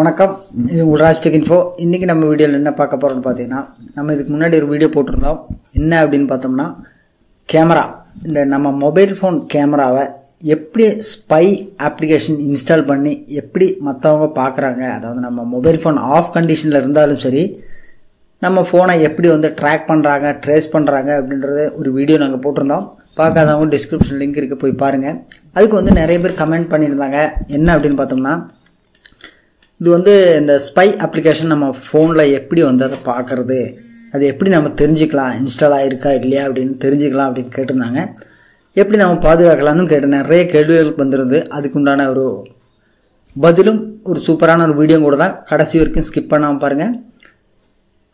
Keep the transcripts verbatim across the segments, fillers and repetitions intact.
வணக்கம், இது உள்ராஜ் tech info. இன்றைக்கி நம்ம வீடியோவில் என்ன பார்க்க போகிறோம்னு பார்த்தீங்கன்னா, நம்ம இதுக்கு முன்னாடி ஒரு வீடியோ போட்டிருந்தோம். என்ன அப்படின்னு பார்த்தோம்னா, கேமரா, இந்த நம்ம மொபைல் ஃபோன் கேமராவை எப்படி ஸ்பை அப்ளிகேஷன் இன்ஸ்டால் பண்ணி எப்படி மற்றவங்க பார்க்குறாங்க, அதாவது நம்ம மொபைல் ஃபோன் ஆஃப் கண்டிஷனில் இருந்தாலும் சரி, நம்ம ஃபோனை எப்படி வந்து ட்ராக் பண்ணுறாங்க, ட்ரேஸ் பண்ணுறாங்க அப்படின்றத ஒரு வீடியோ நாங்கள் போட்டிருந்தோம். பார்க்காதவங்க டிஸ்கிரிப்ஷன் லிங்க் இருக்குது, போய் பாருங்கள். அதுக்கு வந்து நிறைய பேர் கமெண்ட் பண்ணியிருந்தாங்க. என்ன அப்படின்னு பார்த்தோம்னா, இது வந்து இந்த ஸ்பை அப்ளிகேஷன் நம்ம ஃபோனில் எப்படி வந்து அதை பார்க்குறது, அது எப்படி நம்ம தெரிஞ்சுக்கலாம், இன்ஸ்டால் ஆகிருக்கா இல்லையா அப்படின்னு தெரிஞ்சுக்கலாம் அப்படின்னு கேட்டிருந்தாங்க. எப்படி நம்ம பாதுகாக்கலாம்னு கேட்ட நிறைய கேள்விகளுக்கு வந்துடுது. அதுக்குண்டான ஒரு பதிலும் ஒரு சூப்பரான ஒரு வீடியோ கூட தான். கடைசி வரைக்கும் ஸ்கிப் பண்ணாமல் பாருங்கள்.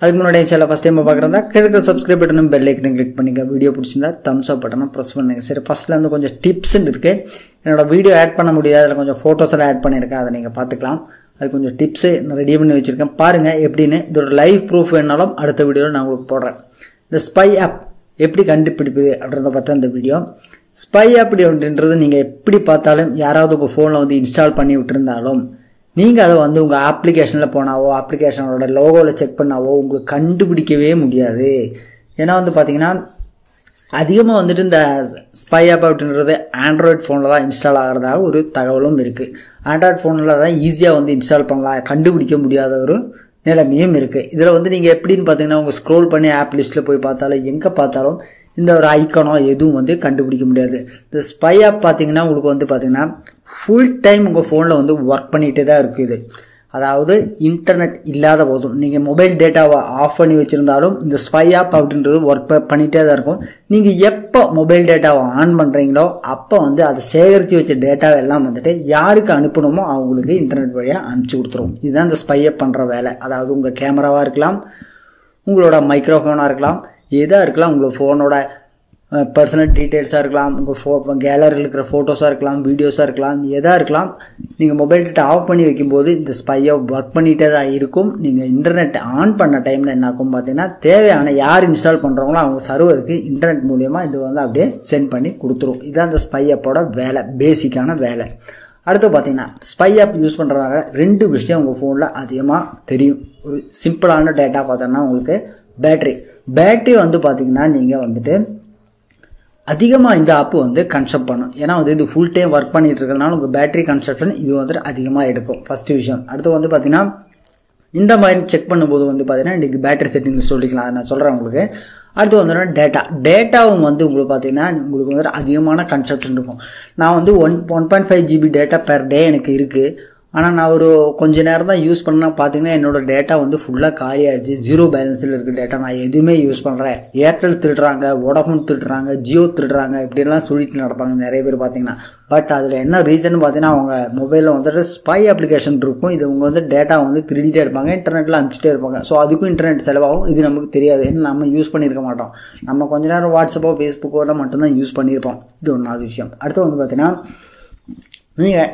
அதுக்கு முன்னாடி சேனலை ஃபஸ்ட் டைம் பார்க்குறதா கேட்குற சப்ஸ்கிரைப் பட்டனும் பெல் ஐக்கனும் கிளிக் பண்ணிங்க. வீடியோ பிடிச்சிருந்தா தம்ஸ் அப் பட்டனும் ப்ரெஸ் பண்ணுங்க. சரி, ஃபஸ்ட்டில் வந்து கொஞ்சம் டிப்ஸ்ன்னு இருக்குது. என்னோடய வீடியோ ஆட் பண்ண முடியாது, அதில் கொஞ்சம் ஃபோட்டோஸெல்லாம் ஆட் பண்ணியிருக்கேன், அதை நீங்கள் பார்த்துக்கலாம். அது கொஞ்சம் டிப்ஸு நான் ரெடி பண்ணி வச்சுருக்கேன், பாருங்கள் எப்படின்னு. இதோட லைவ் ப்ரூஃப் வேணாலும் அடுத்த வீடியோவில் நான் உங்களுக்கு போடுறேன். இந்த ஸ்பை ஆப் எப்படி கண்டுபிடிப்புது அப்படின்றத பார்த்தா இந்த வீடியோ. ஸ்பை ஆப் அப்படின்றது நீங்கள் எப்படி பார்த்தாலும், யாராவது உங்கள் ஃபோனில் வந்து இன்ஸ்டால் பண்ணி விட்டுருந்தாலும், நீங்கள் அதை வந்து உங்கள் அப்ளிகேஷனில் போனாவோ, அப்ளிகேஷனோட லோகோவில் செக் பண்ணாவோ உங்களுக்கு கண்டுபிடிக்கவே முடியாது. ஏன்னா வந்து பார்த்தீங்கன்னா, அதிகமாக வந்துட்டு இந்த ஸ்பை ஆப் அப்படின்றது ஆண்ட்ராய்டு ஃபோனில் தான் இன்ஸ்டால் ஆகிறதாக ஒரு தகவலும் இருக்குது. ஆண்ட்ராய்டு ஃபோனில் தான் ஈஸியாக வந்து இன்ஸ்டால் பண்ணலாம், கண்டுபிடிக்க முடியாத ஒரு நிலைமையும் இருக்குது. இதில் வந்து நீங்கள் எப்படின்னு பார்த்தீங்கன்னா, உங்கள் ஸ்க்ரோல் பண்ணி ஆப் லிஸ்ட்டில் போய் பார்த்தாலும் எங்கே பார்த்தாலும் இந்த ஒரு ஐக்கானோ எதுவும் வந்து கண்டுபிடிக்க முடியாது. இந்த ஸ்பை ஆப் பார்த்தீங்கன்னா உங்களுக்கு வந்து பார்த்தீங்கன்னா ஃபுல் டைம் உங்கள் ஃபோனில் வந்து ஒர்க் பண்ணிகிட்டே தான் இருக்குது. அதாவது இன்டர்நெட் இல்லாத போதும், நீங்கள் மொபைல் டேட்டாவை ஆஃப் பண்ணி வச்சுருந்தாலும் இந்த ஸ்பை ஆப் அப்படின்றது ஒர்க் பண்ணிகிட்டே தான் இருக்கும். நீங்கள் எப்போ மொபைல் டேட்டாவை ஆன் பண்ணுறீங்களோ அப்போ வந்து அதை சேகரித்து வச்ச டேட்டாவை எல்லாம் வந்துட்டு யாருக்கு அனுப்பணுமோ அவங்களுக்கு இன்டர்நெட் வழியாக அனுப்பிச்சி கொடுத்துரும். இதுதான் இந்த ஸ்பை ஆப் பண்ணுற வேலை. அதாவது உங்கள் கேமராவாக இருக்கலாம், உங்களோட மைக்ரோஃபோனாக இருக்கலாம், எதாக இருக்கலாம், உங்களோட ஃபோனோட பர்சனல் டீட்டெயில்ஸாக இருக்கலாம், உங்கள் ஃபோ கேலரியில் இருக்கிற ஃபோட்டோஸாக இருக்கலாம், வீடியோஸாக இருக்கலாம், எதாக இருக்கலாம். நீங்கள் மொபைல் டேட்டா ஆஃப் பண்ணி வைக்கும்போது இந்த ஸ்பையை ஒர்க் பண்ணிகிட்டே தான் இருக்கும். நீங்கள் இன்டர்நெட் ஆன் பண்ண டைமில் என்ன ஆகும் பார்த்தீங்கன்னா, தேவையான யார் இன்ஸ்டால் பண்ணுறவங்களோ அவங்க சர்வருக்கு இன்டர்நெட் மூலயமா இது வந்து அப்படியே சென்ட் பண்ணி கொடுத்துரும். இதுதான் இந்த ஸ்பை ஆப்போட வேலை, பேசிக்கான வேலை. அடுத்து பார்த்தீங்கன்னா, ஸ்பை ஆப் யூஸ் பண்ணுறதுனால ரெண்டு விஷயம் உங்கள் ஃபோனில் அதிகமாக தெரியும். ஒரு சிம்பிளான டேட்டா பார்த்தோன்னா உங்களுக்கு பேட்ரி. பேட்ரி வந்து பார்த்தீங்கன்னா நீங்கள் வந்துட்டு அதிகமாக இந்த ஆப்பு வந்து கன்சப்ட் பண்ணும். ஏன்னா வந்து இது ஃபுல் டைம் ஒர்க் பண்ணிகிட்டு இருக்கிறதுனால உங்கள் பேட்டரி கன்சப்ஷன் இது வந்துட்டு அதிகமாக எடுக்கும், ஃபஸ்ட்டு விஷயம். அடுத்து வந்து பார்த்தீங்கன்னா, இந்த மாதிரி செக் பண்ணும்போது வந்து பார்த்தீங்கன்னா இன்றைக்கி பேட்டரி செட்டிங்ஸ் சொல்லிக்கலாம், நான் சொல்கிறேன் உங்களுக்கு. அடுத்து வந்துன்னா டேட்டா. டேட்டாவும் வந்து உங்களுக்கு பார்த்தீங்கன்னா உங்களுக்கு வந்து அதிகமான கன்சப்ஷன் இருக்கும். நான் வந்து one one point five GB data per day எனக்கு இருக்குது. ஆனால் நான் ஒரு கொஞ்சம் நேரம் தான் யூஸ் பண்ணால் பார்த்தீங்கன்னா என்னோடய டேட்டா வந்து ஃபுல்லாக காலியாகிடுச்சு, ஜீரோ பேலன்ஸில் இருக்க டேட்டா. நான் எதுவுமே யூஸ் பண்ணுறேன், ஏர்டெல் திருடுறாங்க, வோடாஃபோன் திருடுறாங்க, ஜியோ திருடுறாங்க, இப்படிலாம் சொல்லிட்டு நடப்பாங்க நிறைய பேர் பார்த்தீங்கன்னா. பட் அதில் என்ன ரீசன் பார்த்தீங்கன்னா, அவங்க மொபைலில் வந்துட்டு ஸ்பை அப்ளிகேஷன் இருக்கும். இது அவங்க வந்து டேட்டா வந்து திருடிகிட்டே இருப்பாங்க, இன்டர்நெட்டில் அனுப்பிச்சிட்டே இருப்பாங்க. ஸோ அதுக்கும் இன்டர்நெட் செலவாகும், இது நமக்கு தெரியாது. ஏன்னா நம்ம யூஸ் பண்ணியிருக்க மாட்டோம், நம்ம கொஞ்ச நேரம் வாட்ஸ்அப்போ ஃபேஸ்புக்கோட மட்டும்தான் யூஸ் பண்ணியிருப்போம். இது ஒன்றாவது விஷயம். அடுத்து வந்து பார்த்தீங்கன்னா, நீங்கள்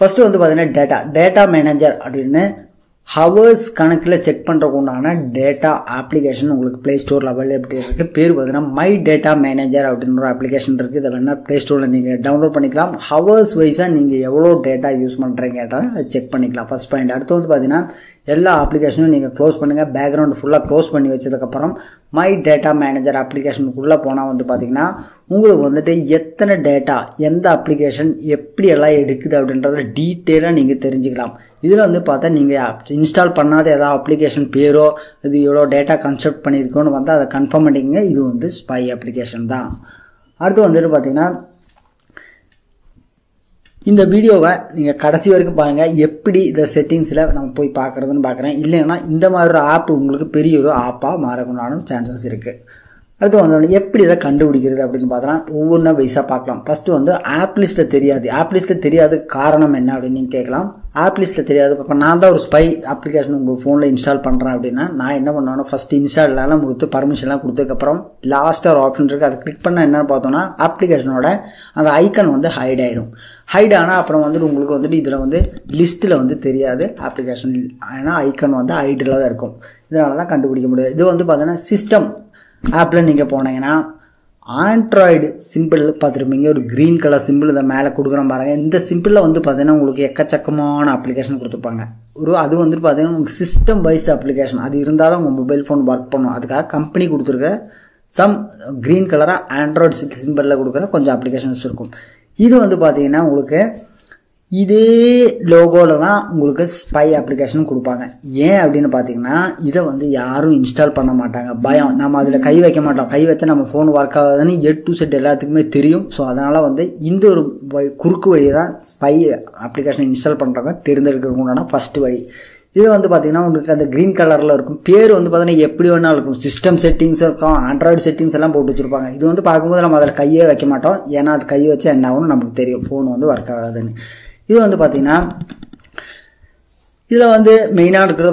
ஃபஸ்ட்டு வந்து பார்த்தீங்கன்னா டேட்டா டேட்டா மேனேஜர் அப்படின்னு ஹவர்ஸ் கணக்கில் செக் பண்ணுறக்கு உண்டான டேட்டா அப்ளிகேஷன் உங்களுக்கு ப்ளே ஸ்டோரில் அவைலபிலிட்டி இருக்குது. பேர் பார்த்தீங்கன்னா மை டேட்டா மேனேஜர் அப்படின்ற ஒரு அப்ளிகேஷன் இருக்குது. இதை வேணால் ப்ளே ஸ்டோரில் நீங்கள் டவுன்லோட் பண்ணிக்கலாம். ஹவர்ஸ் வைஸாக நீங்கள் எவ்வளோ டேட்டா யூஸ் பண்ணுறீங்கன்றத செக் பண்ணிக்கலாம், ஃபஸ்ட் பாயிண்ட். அடுத்து வந்து பார்த்தீங்கன்னா எல்லா அப்ளிகேஷனும் நீங்கள் க்ளோஸ் பண்ணுங்கள். பேக்ரவுண்ட் ஃபுல்லாக க்ளோஸ் பண்ணி வச்சதுக்கப்புறம் மை டேட்டா மேனேஜர் அப்ளிகேஷனுக்குள்ளே போனால் வந்து பார்த்தீங்கன்னா உங்களுக்கு வந்துட்டு எத்தனை டேட்டா எந்த அப்ளிகேஷன் எப்படியெல்லாம் எடுக்குது அப்படின்றத டீட்டெயிலாக நீங்கள் தெரிஞ்சுக்கலாம். இதில் வந்து பார்த்தா நீங்கள் இன்ஸ்டால் பண்ணாத ஏதாவது அப்ளிகேஷன் பேரோ இது எவ்வளோ டேட்டா கன்செப்ட் பண்ணியிருக்கோன்னு வந்து அதை கன்ஃபார்ம் பண்ணிக்கங்க. இது வந்து ஸ்பை அப்ளிகேஷன் தான். அடுத்து வந்துட்டு பார்த்தீங்கன்னா, இந்த வீடியோவை நீங்கள் கடைசி வரைக்கும் பாருங்கள். எப்படி இந்த செட்டிங்ஸில் நம்ம போய் பார்க்குறதுன்னு பார்க்குறேன். இல்லைன்னா இந்த மாதிரி ஒரு ஆப் உங்களுக்கு பெரிய ஒரு ஆப்பாக மாறக்கூடாதுன்னு சான்சஸ் இருக்குது. அடுத்து வந்தோடனே எப்படி இதை கண்டுபிடிக்கிறது அப்படின்னு பார்த்தோன்னா ஒவ்வொன்றா வைஸாக பார்க்கலாம். ஃபஸ்ட்டு வந்து ஆப் லிஸ்ட்டில் தெரியாது. ஆப் லிஸ்ட்டில் தெரியாது காரணம் என்ன அப்படின்னு நீங்கள் கேட்கலாம். ஆப் லிஸ்ட்டில் தெரியாது. இப்போ நான் தான் ஒரு ஸ்பை அப்ளிகேஷன் உங்கள் ஃபோனில் இன்ஸ்டால் பண்ணுறேன் அப்படின்னா நான் என்ன பண்ணுவேன்னா, ஃபஸ்ட்டு இன்ஸ்டால்லாம் கொடுத்து பர்மிஷன்லாம் கொடுத்ததுக்கப்புறம் லாஸ்ட்டாக ஒரு ஆப்ஷன் இருக்குது. அதை கிளிக் பண்ணால் என்னென்னு பார்த்தோன்னா அப்ளிகேஷனோட அந்த ஐக்கன் வந்து ஹைட் ஆயிடும். ஹைட் ஆனால் அப்புறம் வந்துட்டு உங்களுக்கு வந்துட்டு இதில் வந்து லிஸ்ட்டில் வந்து தெரியாது அப்ளிகேஷன், ஏன்னா ஐக்கன் வந்து ஹைட்டில் தான் இருக்கும். இதனால தான் கண்டுபிடிக்க முடியாது. இது வந்து பார்த்தீங்கன்னா சிஸ்டம் ஆப்பில் நீங்கள் போனீங்கன்னா Android symbol a green color symbol the mala in the simple on the Padana application Kutu system based application mobile phone work Pano company some green color Android symbol application circle. Either on the Padana This logo is a spy application. Why is this? Install it. Buy it. We have phone work. So, this is a spy application. Install it. First way. This is green color. Pair system settings, Android settings. This is This is the main article.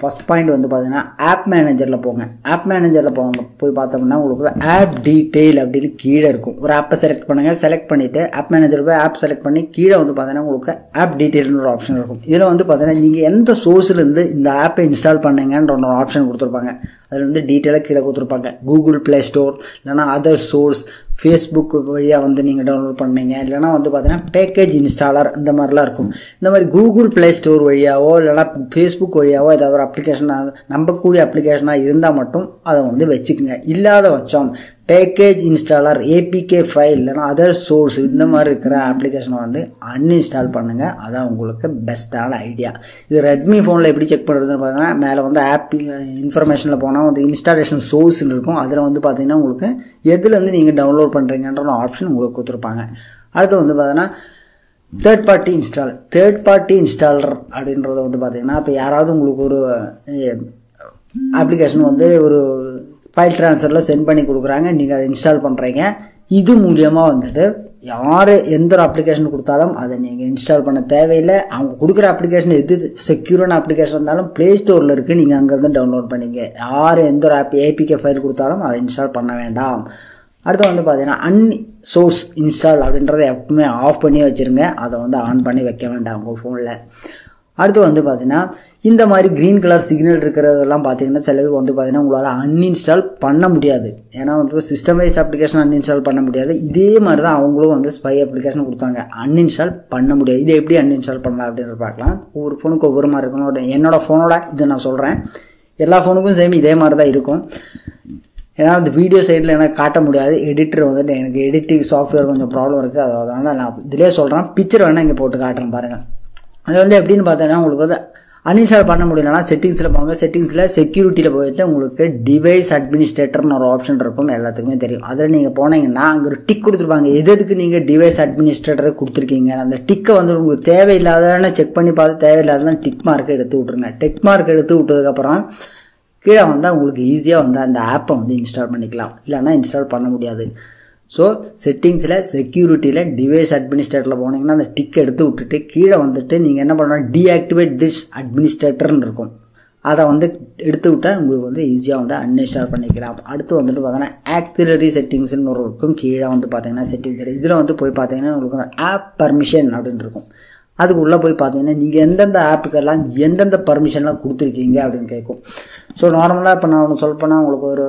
First point is the app manager. App manager is app detail. App select select app manager app select app detail option. This is the source of app install option. The detail Google Play Store, other source, Facebook via on the download Pananga, package installer in the Marlarkum. Now Google Play Store via or Facebook via our application number code application Irinda Matum, other on the Vechina, Illa Chom, package installer, A P K file, and other source in the Maricra application on the uninstall Pananga, other best idea. The Redmi phone library check Padana, the app information upon. The installation source in இருக்கும் அதல வந்து பாத்தீங்கன்னா உங்களுக்கு எதில இருந்து நீங்க download பண்றீங்கன்ற ஒரு option உங்களுக்கு கொடுத்திருப்பாங்க அடுத்து வந்து பாத்தீங்கன்னா third party installer third party installer அப்படின்றது வந்து பாத்தீங்கன்னா இப்ப யாராவது உங்களுக்கு ஒரு application வந்து ஒரு file transfer ல சென்ட் பண்ணி கொடுக்கறாங்க நீங்க அதை இன்ஸ்டால் பண்றீங்க இது மூலமா வந்துட்டு யார் எந்த ஒரு அப்ளிகேஷன் கொடுத்தாலும் அதை நீங்க இன்ஸ்டால் பண்ண தேவையில்லை அவங்க கொடுக்கிற அப்ளிகேஷன் எது செக்யூரான அப்ளிகேஷன் இருந்தாலும் Play Store ல இருக்கு நீங்க அங்க இருந்து டவுன்லோட் பண்ணீங்க யார் எந்த ஒரு app A P K file கொடுத்தாலும் அதை இன்ஸ்டால் பண்ண வேண்டாம் அடுத்து வந்து பாத்தீங்கன்னா அன் சோர்ஸ் இன்ஸ்டால் அப்படிங்கறதை எப்பவுமே ஆஃப் பண்ணி வச்சிருங்க அதை வந்து ஆன் பண்ணி வைக்க வேண்டாம் உங்க போன்ல அடுத்து வந்து பாத்தீங்கன்னா இந்த மாதிரி green color signal இருக்குறதெல்லாம் பாத்தீங்கன்னா சிலது வந்து பாத்தீங்கன்னா உங்களால uninstall பண்ண முடியாது. ஏனா வந்து சிஸ்டம் வைஸ் அப்ளிகேஷன் uninstall பண்ண முடியாது. இதே மாதிரி தான் அவங்களும் வந்து spy application கொடுத்தாங்க. Uninstall பண்ண முடியாது. இத எப்படி uninstall பண்ணலாம் அப்படினு பார்க்கலாம். ஒவ்வொரு ஃபோனுக்கு ஒவ்வொரு மாதிரி இருக்கும். என்னோட ஃபோனோட இது நான் சொல்றேன். எல்லா ஃபோனுக்கும் சேம் இதே மாதிரி தான் இருக்கும். ஏனா அந்த வீடியோ சைடுல எனக்கு காட்ட முடியாது. எடிட்டர் வந்து எனக்கு எடிட்டிங் சாஃப்ட்வேர் கொஞ்சம் ப்ராப்ளம் இருக்கு. அதனால நான் இதுலயே சொல்றேன். பிக்சர் வேணா இங்க போட்டு காட்டுறேன் பாருங்க. அது வந்து எப்படின்னு பார்த்தா உங்களுக்கு வந்து uninstall பண்ண முடியலனா செட்டிங்ஸ்ல போங்க செட்டிங்ஸ்ல செக்யூரிட்டில போய்ட்டு உங்களுக்கு டிவைஸ் அட்மினிஸ்ட்ரேட்டர்னு ஒரு ஆப்ஷன் இருக்கும் எல்லாத்துக்குமே தெரியும் அதுல நீங்க போனீங்கன்னா அங்க ஒரு டிக் கொடுத்துருவாங்க எதுக்கு நீங்க டிவைஸ் அட்மினிஸ்ட்ரேட்டர் கொடுத்துருக்கீங்க அந்த டிக்க வந்து உங்களுக்கு தேவையில்லாததானே செக் பண்ணி பார்த்து தேவையில்லாததானே டிக் மார்க் எடுத்து விட்டுருங்க டிக் மார்க் எடுத்து விட்டதுக்கு அப்புறம் கீழ வந்தா உங்களுக்கு ஈஸியா வந்து அந்த ஆப்பை வந்து இன்ஸ்டால் பண்ணிக்கலாம் இல்லனா இன்ஸ்டால் பண்ண முடியாது So settings la security la device administrator la poningna and tick eduthu vittu keela vanditte neenga enna panna deactivate this administrator nu irukum adha vandu eduthu vitta ungalku vandu easy ah vandu uninstall pannikalam aduthu vandu pathana auxiliary settings nu oru irukum keela vandu pathina settings idhula vandu poi pathina ungalku app permission appdin irukum adukku ulla poi pathina neenga endanda app ku ella endanda permission la kuduthirkeenga appdin kekum so normally appo na solpana ungalku oru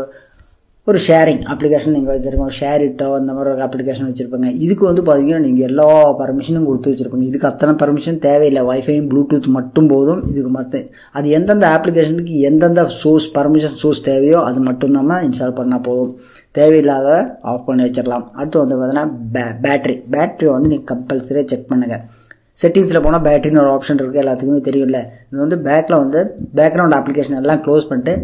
ஒரு sharing application நீங்க வச்சிருக்கீங்க share it அந்த மாதிரி ஒரு application வச்சிருப்பீங்க இதுக்கு வந்து பாத்தீங்கன்னா நீங்க எல்லா 퍼மிஷனும் கொடுத்து வச்சிருப்பீங்க இதுக்கு அத்தனை 퍼மிஷன் தேவையில்லை வைஃபையும் ப்ளூடூத் மட்டும் போதும் இதுக்கு மட்டும் அது எந்தெந்த அப்ளிகேஷனுக்கு எந்தெந்த சோர்ஸ் 퍼மிஷன் சோர்ஸ் தேவையோ அது மட்டும் நாம இன்ஸ்டால் பண்ணா போதும் தேவையில்லாத ஆஃப் பண்ணி வச்சிரலாம் அடுத்து வந்து பாத்தீங்கன்னா பேட்டரி பேட்டரி வந்து நீங்க கம்பல்சரி செக் பண்ணுங்க செட்டிங்ஸ்ல போனா பேட்டரின ஒரு ஆப்ஷன் இருக்கு எல்லாத்துக்குமே தெரியும்ல இது வந்து பேக்ல வந்து பேக்ரவுண்ட் அப்ளிகேஷன் எல்லாம் க்ளோஸ் பண்ணிட்டு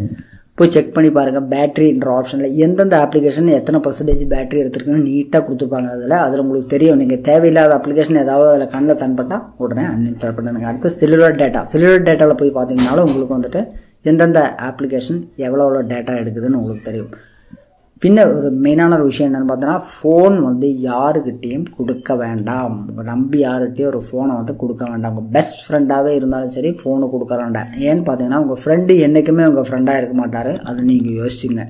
போய் செக் பண்ணி பாருங்க பேட்டரி என்ற ஆப்ஷன்ல எந்தெந்த அப்ளிகேஷன் எத்தனை % பேட்டரி எடுத்துருக்குன்னு நீட்டா கொடுத்துப்பாங்க அதுல அதுல உங்களுக்கு தெரியும் நீங்க தேவையில்லாத அப்ளிகேஷன் ஏதாவது அதுல கண்ண தன்பட்டா உடனே uninstall பண்ணுங்க அடுத்து செல்லுலர் டேட்டா செல்லுலர் டேட்டால போய் பாத்தீங்கனால உங்களுக்கு வந்துட்டு எந்தெந்த அப்ளிகேஷன் எவ்வளவு டேட்டா எடுக்குதுன்னு உங்களுக்கு தெரியும் பின்ன ஒரு மெயினான விஷயம் என்னன்னு பார்த்தா ஃபோன் வந்து யாருகிட்டயும் கொடுக்க வேண்டாம் உங்க நம்பி யாருகிட்டயும் ஒரு ஃபோனை வந்து கொடுக்க வேண்டாம் உங்க பெஸ்ட் ஃப்ரெண்டாவே இருந்தாலும் சரி ஃபோனை கொடுக்க வேண்டாம் ஏன் பார்த்தீங்கன்னா உங்க ஃப்ரெண்ட் என்னைக்குமே உங்க ஃப்ரெண்டா இருக்க மாட்டாரு அது நீங்க யோசிச்சிங்க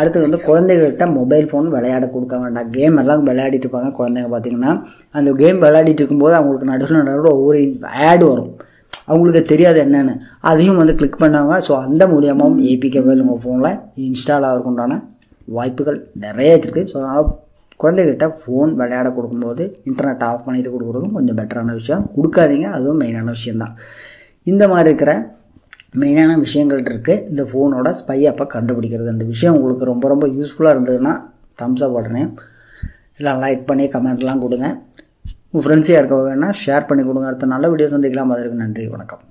அடுத்து வந்து குழந்தைகிட்ட மொபைல் ஃபோன் விளையாட கொடுக்க வேண்டாம் கேம் எல்லாம் விளையாடிட்டு இருப்பாங்க குழந்தைங்க பாத்தீங்கன்னா அந்த கேம் விளையாடிட்டு இருக்கும்போது அவங்களுக்கு நடுவுல நடுவுல ஒவ்வொரு ஆட் வரும் அவங்களுக்கு தெரியாது என்னன்னு அதையும் வந்து கிளிக் பண்ணாங்க. ஸோ அந்த மூலியமாகவும் ஏபிகேவை உங்கள் ஃபோனில் இன்ஸ்டால் ஆகிறதுக்குண்டான வாய்ப்புகள் நிறைய இருக்குது. ஸோ அதனால் குழந்தைகிட்ட ஃபோன் விளையாட கொடுக்கும்போது இன்டர்நெட் ஆஃப் பண்ணிட்டு கொடுக்குறதும் கொஞ்சம் பெட்டரான விஷயம். கொடுக்காதீங்க, அதுவும் மெயினான விஷயந்தான். இந்த மாதிரி இருக்கிற மெயினான விஷயங்கள் இருக்குது இந்த ஃபோனோட ஸ்பை ஆப்பை கண்டுபிடிக்கிறது. அந்த விஷயம் உங்களுக்கு ரொம்ப ரொம்ப யூஸ்ஃபுல்லாக இருந்ததுன்னா தம்ஸ் அப் பட்டனே எல்லாம் லைக் பண்ணி கமெண்ட்லாம் கொடுங்க. உங்கள் ஃப்ரெண்ட்ஸையாக இருக்க வேணால் ஷேர் பண்ணி கொடுங்க. அடுத்த நல்ல வீடியோஸ் சந்திக்கலாம். அதற்கு நன்றி, வணக்கம்.